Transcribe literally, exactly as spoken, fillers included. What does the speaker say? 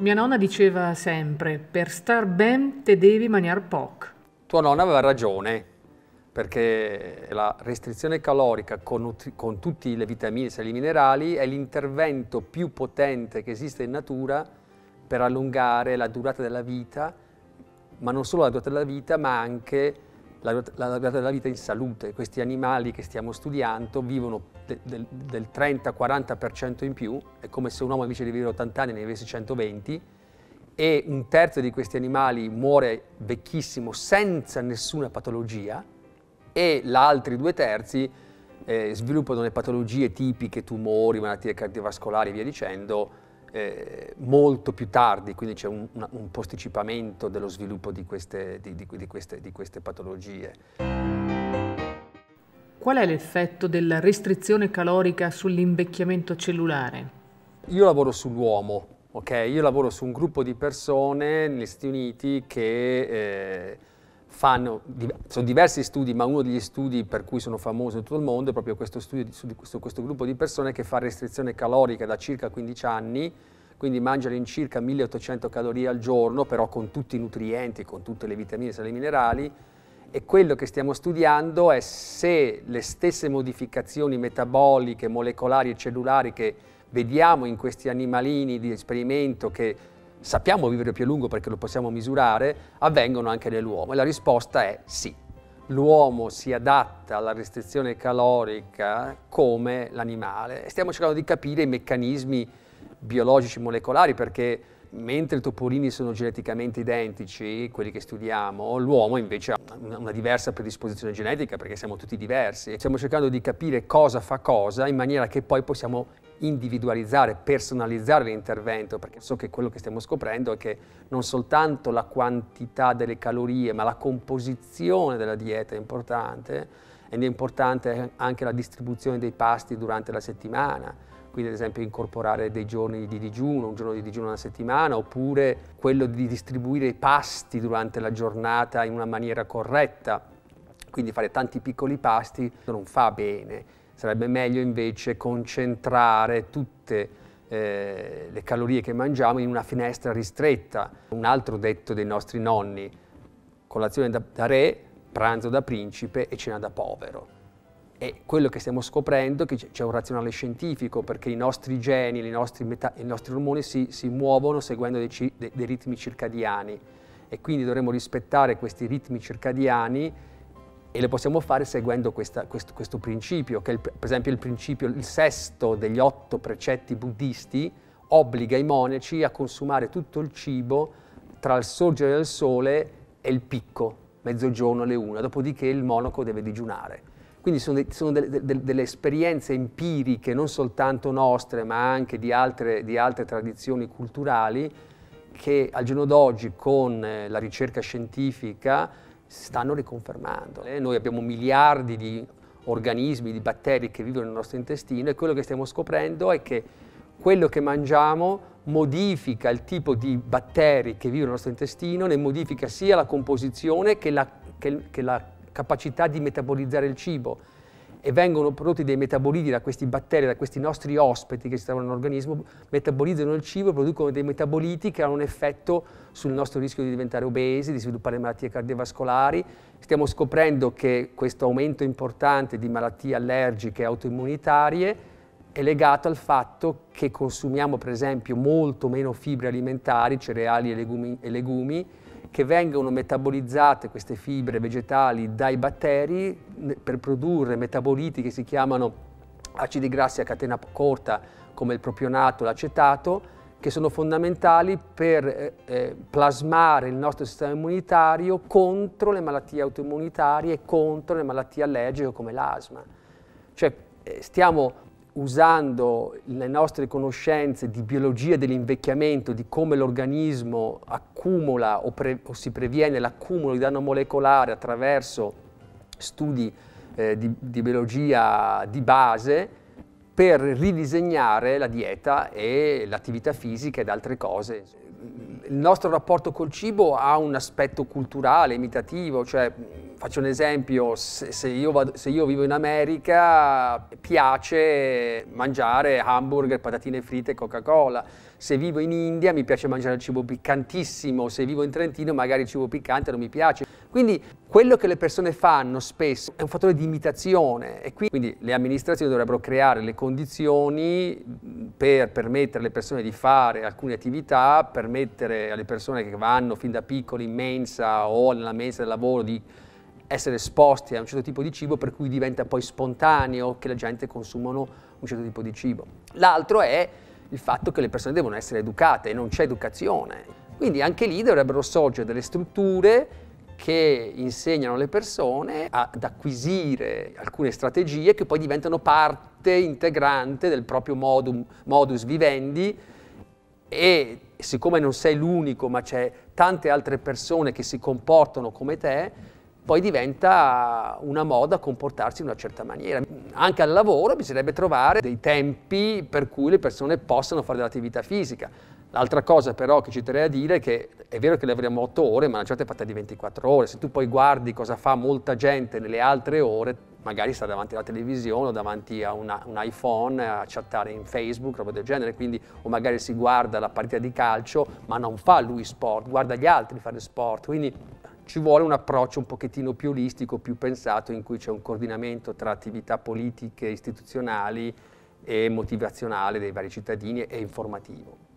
Mia nonna diceva sempre, per star ben te devi mangiare poco. Tua nonna aveva ragione, perché la restrizione calorica con, con tutte le vitamine e sali minerali è l'intervento più potente che esiste in natura per allungare la durata della vita, ma non solo la durata della vita, ma anche la, la durata della vita in salute. Questi animali che stiamo studiando vivono de, de, del trenta quaranta per cento in più, è come se un uomo invece di vivere ottanta anni ne avesse centoventi, e un terzo di questi animali muore vecchissimo senza nessuna patologia, e gli altri due terzi eh, sviluppano le patologie tipiche, tumori, malattie cardiovascolari e via dicendo, Eh, molto più tardi, quindi c'è un, un posticipamento dello sviluppo di queste, di, di, di queste, di queste patologie. Qual è l'effetto della restrizione calorica sull'invecchiamento cellulare? Io lavoro sull'uomo, ok? Io lavoro su un gruppo di persone negli Stati Uniti che eh, fanno, sono diversi studi, ma uno degli studi per cui sono famoso in tutto il mondo è proprio questo studio su questo, questo gruppo di persone che fa restrizione calorica da circa quindici anni, quindi mangiano in circa milleottocento calorie al giorno, però con tutti i nutrienti, con tutte le vitamine e sali minerali, e quello che stiamo studiando è se le stesse modificazioni metaboliche, molecolari e cellulari che vediamo in questi animalini di esperimento che sappiamo vivere più a lungo perché lo possiamo misurare, avvengono anche nell'uomo, e la risposta è sì. L'uomo si adatta alla restrizione calorica come l'animale, e stiamo cercando di capire i meccanismi biologici molecolari, perché mentre i topolini sono geneticamente identici, quelli che studiamo, l'uomo invece ha una diversa predisposizione genetica perché siamo tutti diversi. Stiamo cercando di capire cosa fa cosa in maniera che poi possiamo individualizzare, personalizzare l'intervento, perché so che quello che stiamo scoprendo è che non soltanto la quantità delle calorie, ma la composizione della dieta è importante, ed è importante anche la distribuzione dei pasti durante la settimana, quindi ad esempio incorporare dei giorni di digiuno, un giorno di digiuno alla settimana, oppure quello di distribuire i pasti durante la giornata in una maniera corretta, quindi fare tanti piccoli pasti non fa bene. Sarebbe meglio invece concentrare tutte eh, le calorie che mangiamo in una finestra ristretta. Un altro detto dei nostri nonni: colazione da, da re, pranzo da principe e cena da povero. E quello che stiamo scoprendo è che c'è un razionale scientifico, perché i nostri geni, i nostri, meta, i nostri ormoni si, si muovono seguendo dei, dei, dei ritmi circadiani, e quindi dovremmo rispettare questi ritmi circadiani. E le possiamo fare seguendo questa, questo, questo principio, che è il, per esempio il principio, il sesto degli otto precetti buddisti, obbliga i monaci a consumare tutto il cibo tra il sorgere del sole e il picco, mezzogiorno alle una, dopodiché il monaco deve digiunare. Quindi sono, de, sono de, de, delle esperienze empiriche, non soltanto nostre, ma anche di altre, di altre tradizioni culturali, che al giorno d'oggi con la ricerca scientifica si stanno riconfermando. Eh, noi abbiamo miliardi di organismi, di batteri che vivono nel nostro intestino, e quello che stiamo scoprendo è che quello che mangiamo modifica il tipo di batteri che vivono nel nostro intestino, ne modifica sia la composizione che la, che, che la capacità di metabolizzare il cibo, e vengono prodotti dei metaboliti da questi batteri, da questi nostri ospiti che si trovano nell'organismo, metabolizzano il cibo e producono dei metaboliti che hanno un effetto sul nostro rischio di diventare obesi, di sviluppare malattie cardiovascolari. Stiamo scoprendo che questo aumento importante di malattie allergiche e autoimmunitarie è legato al fatto che consumiamo per esempio molto meno fibre alimentari, cereali e legumi, e legumi che vengono metabolizzate, queste fibre vegetali, dai batteri per produrre metaboliti che si chiamano acidi grassi a catena corta, come il propionato, l'acetato, che sono fondamentali per eh, plasmare il nostro sistema immunitario contro le malattie autoimmunitarie e contro le malattie allergiche come l'asma. Cioè stiamo usando le nostre conoscenze di biologia dell'invecchiamento, di come l'organismo accumula o, pre, o si previene l'accumulo di danno molecolare attraverso studi eh, di, di biologia di base, per ridisegnare la dieta e l'attività fisica ed altre cose. Il nostro rapporto col cibo ha un aspetto culturale, imitativo, cioè faccio un esempio, se, se, io vado, se io vivo in America piace mangiare hamburger, patatine fritte e Coca-Cola, se vivo in India mi piace mangiare il cibo piccantissimo, se vivo in Trentino magari il cibo piccante non mi piace. Quindi quello che le persone fanno spesso è un fattore di imitazione e quindi le amministrazioni dovrebbero creare le condizioni per permettere alle persone di fare alcune attività, permettere alle persone che vanno fin da piccoli in mensa o nella mensa del lavoro di essere esposti a un certo tipo di cibo, per cui diventa poi spontaneo che la gente consumano un certo tipo di cibo. L'altro è il fatto che le persone devono essere educate e non c'è educazione. Quindi anche lì dovrebbero sorgere delle strutture che insegnano alle persone ad acquisire alcune strategie che poi diventano parte integrante del proprio modum, modus vivendi, e siccome non sei l'unico ma c'è tante altre persone che si comportano come te, poi diventa una moda comportarsi in una certa maniera. Anche al lavoro bisognerebbe trovare dei tempi per cui le persone possano fare dell'attività fisica. L'altra cosa però che ci terrei a dire è che è vero che lavoriamo otto ore, ma la giornata è fatta di ventiquattro ore. Se tu poi guardi cosa fa molta gente nelle altre ore, magari sta davanti alla televisione o davanti a una, un iPhone a chattare in Facebook, roba del genere, quindi, o magari si guarda la partita di calcio ma non fa lui sport, guarda gli altri fare sport. Quindi ci vuole un approccio un pochettino più olistico, più pensato, in cui c'è un coordinamento tra attività politiche, istituzionali e motivazionale dei vari cittadini e informativo.